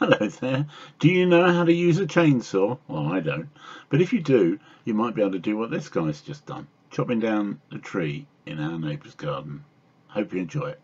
Hello there. Do you know how to use a chainsaw? Well, I don't. But if you do, you might be able to do what this guy's just done. Chopping down a tree in our neighbour's garden. Hope you enjoy it.